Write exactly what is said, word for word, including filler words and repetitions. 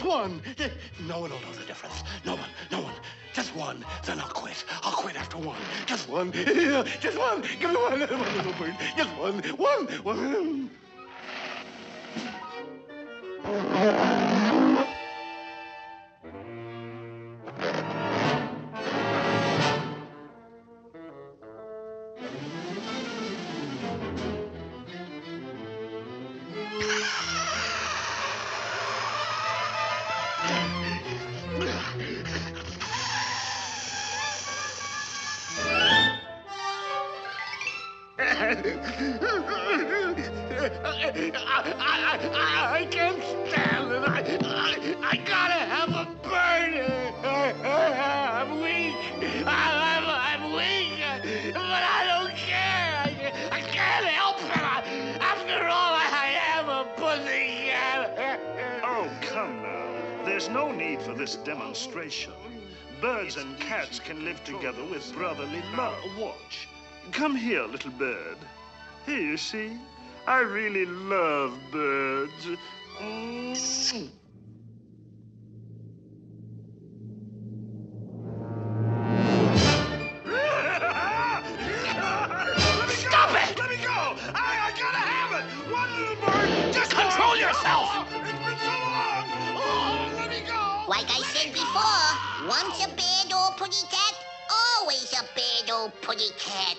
Just one. No one will know the difference. No one. No one. Just one. Then I'll quit. I'll quit after one. Just one. Just one. Give me one. One little bird. Just one. One. One. I, I, I can't stand it. I, I, I gotta have a bird. I'm weak. I'm, I'm weak, but I don't care. I, I can't help it. I, after all, I am a pussycat. Oh, come now. There's no need for this demonstration. Birds and cats can live together with brotherly love. Watch. Come here, little bird. Here, you see? I really love birds. Mm. Stop it! Let me go! I, I gotta have it! One little bird! Just control one. Yourself! Oh, it's been so long! Oh, let me go! Like I let said before, go. Once a bad old putty cat, always a bad old putty cat.